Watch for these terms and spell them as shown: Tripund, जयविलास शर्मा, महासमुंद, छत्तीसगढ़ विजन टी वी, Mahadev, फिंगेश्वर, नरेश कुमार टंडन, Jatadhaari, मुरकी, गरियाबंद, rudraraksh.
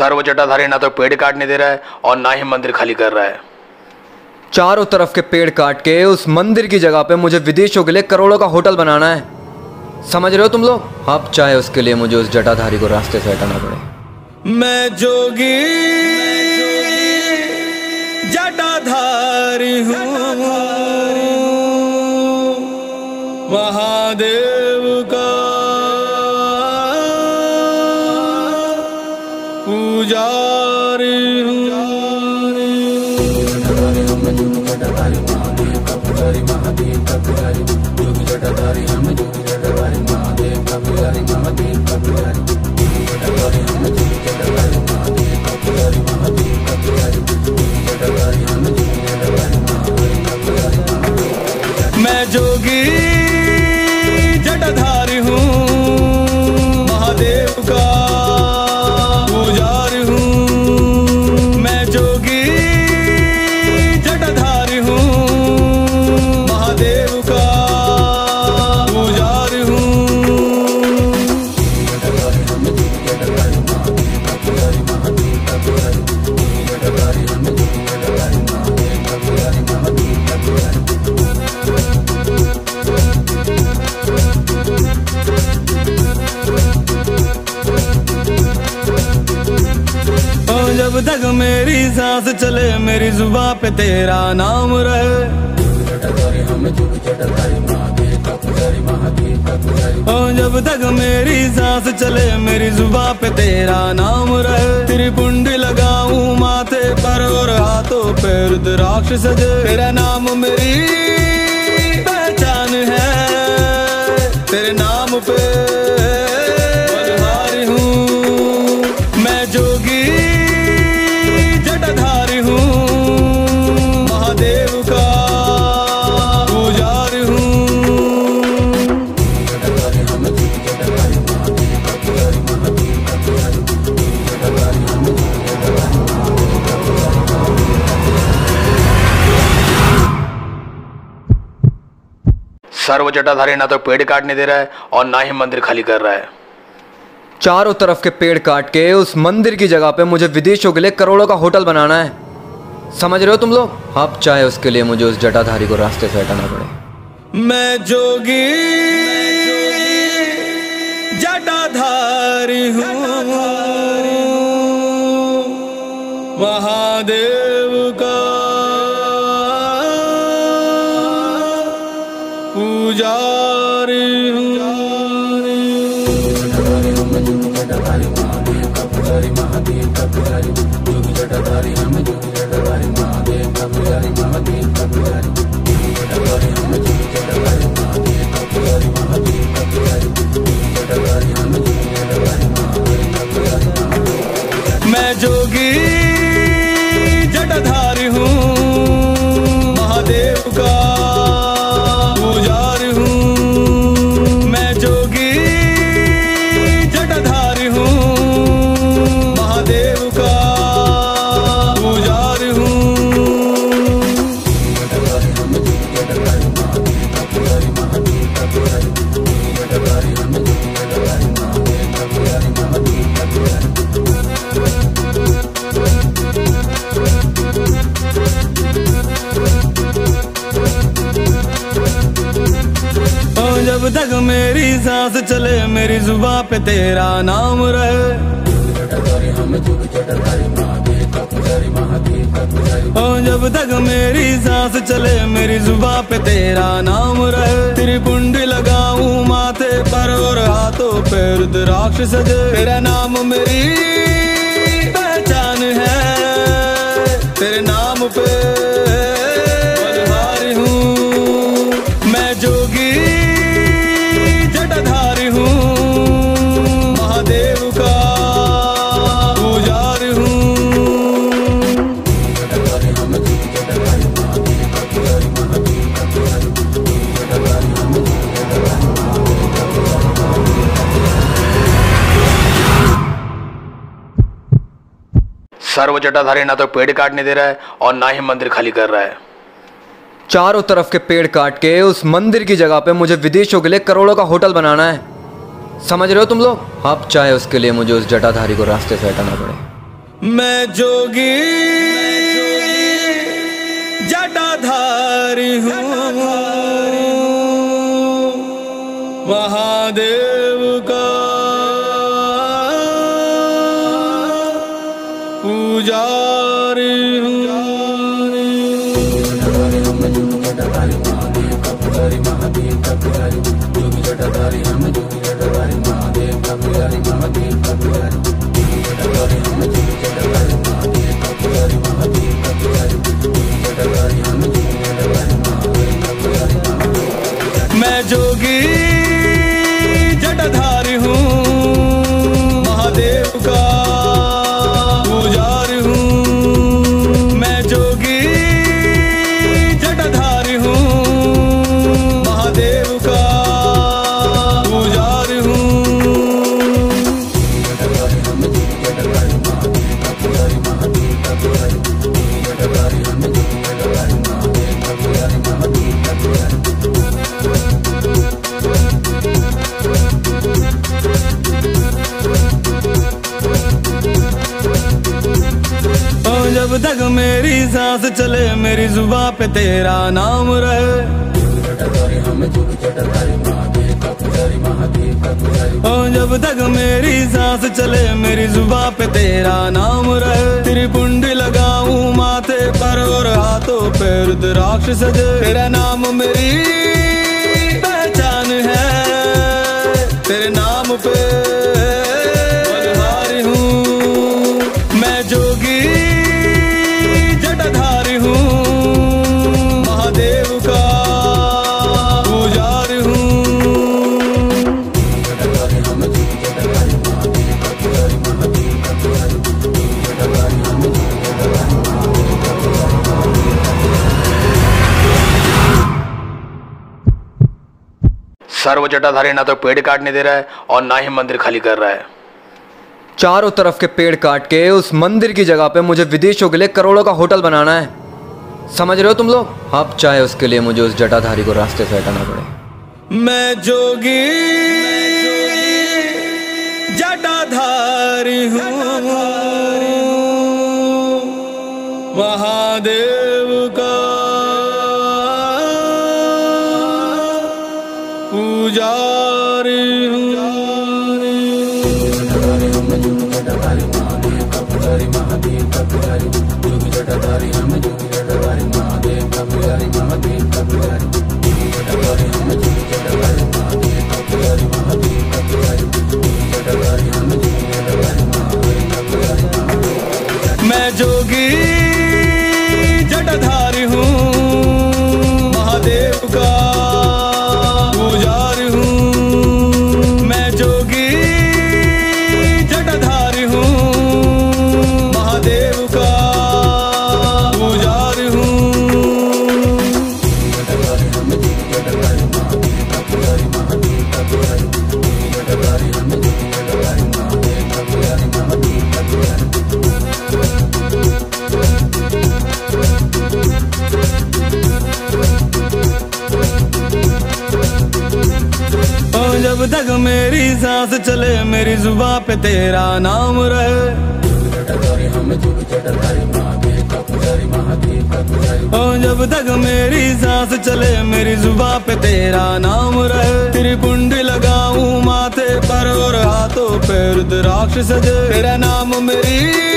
सर्व जटाधारी ना तो पेड़ काटने दे रहा है और ना ही मंदिर खाली कर रहा है। चारों तरफ के पेड़ काट के उस मंदिर की जगह पे मुझे विदेशों के लिए करोड़ों का होटल बनाना है, समझ रहे हो तुम लोग? आप चाहे उसके लिए मुझे उस जटाधारी को रास्ते से हटाना पड़े। मैं जोगी जटाधारी हूँ महादेव का पुजारी हूँ। मैं जोगी जटाधारी हूँ महादेव का पुजारी हूँ। मैं जोगी जटाधारी हूँ महादेव का पुजारी हूँ। जब तक मेरी सांस चले मेरी जुबान पे तेरा नाम रहे। जब तक मेरी सांस चले मेरी जुबान पे तेरा नाम रहे। त्रिपुंड लगाऊं माथे पर और हाथों पे रुद्राक्ष सजे। तेरा नाम मेरी पहचान है, तेरे नाम पे बलहारी हूँ। मैं जोगी जटाधारी हूँ महादेव का पुजारी हूँ। सर्व जटाधारी ना तो पेड़ काटने दे रहा है और ना ही मंदिर खाली कर रहा है। चारों तरफ के पेड़ काट के उस मंदिर की जगह पे मुझे विदेशों के लिए करोड़ों का होटल बनाना है, समझ रहे हो तुम लोग? आप चाहे उसके लिए मुझे उस जटाधारी को रास्ते से हटाना पड़े। मैं जोगी जटाधारी हूँ महादेव का पुजारी हूँ। मैं जोगी जटाधारी हूँ महादेव का पुजारी हूँ। मैं जोगी जटाधारी हूँ महादेव का पुजारी हूँ। जब तक मेरी सांस चले मेरी जुबान पे तेरा नाम रहे। जब तक मेरी सांस चले मेरी जुबान पे तेरा नाम रहे। त्रिपुंड लगाऊं माथे पर और हाथों पे रुद्राक्ष सजे। तेरा नाम मेरी पहचान है, तेरे नाम पे बलहारी हूँ। मैं जोगी जटाधारी हूँ महादेव का पुजारी हूँ। सर्व जटाधारी ना तो पेड़ काटने दे रहा है और ना ही मंदिर खाली कर रहा है। चारों तरफ के पेड़ काट के उस मंदिर की जगह पे मुझे विदेशों के लिए करोड़ों का होटल बनाना है, समझ रहे हो तुम लोग? आप चाहे उसके लिए मुझे उस जटाधारी को रास्ते से हटाना पड़े। मैं जोगी जटाधारी हूँ, महादेव का पुजारी हूँ। मैं जोगी जटाधारी हूँ, महादेव का पुजारी हूँ। मैं जोगी जटाधारी हूँ, महादेव का पुजारी हूँ। जब तक मेरी सांस चले मेरी जुबां पे तेरा नाम रहे। जब तक मेरी सांस चले मेरी जुबां पे तेरा नाम रहे। त्रिपुंड लगाऊं माथे पर और हाथों पे रुद्राक्ष सजे। तेरा नाम मेरी पहचान है, तेरे नाम पे बलहारी हूँ। मैं जोगी जटाधारी हूँ, महादेव का पुजारी हूँ। सर्व जटाधारी ना तो पेड़ काटने दे रहा है और ना ही मंदिर खाली कर रहा है। चारों तरफ के पेड़ काट के उस मंदिर की जगह पे मुझे विदेशों के लिए करोड़ों का होटल बनाना है, समझ रहे हो तुम लोग? आप चाहे उसके लिए मुझे उस जटाधारी को रास्ते से हटाना पड़े। मैं जोगी जटाधारी हूँ, महादेव का पुजारी हूँ। मैं जोगी जटाधारी हूँ, महादेव का पुजारी हूँ। मैं जोगी जटाधारी हूँ, महादेव का पुजारी हूँ। जब तक मेरी सांस चले मेरी जुबां पे तेरा नाम रहे। जब तक मेरी सांस चले मेरी जुबां पे तेरा नाम रहे। त्रिपुंड लगाऊं माथे पर और हाथों पे रुद्राक्ष सजे। तेरा नाम मेरी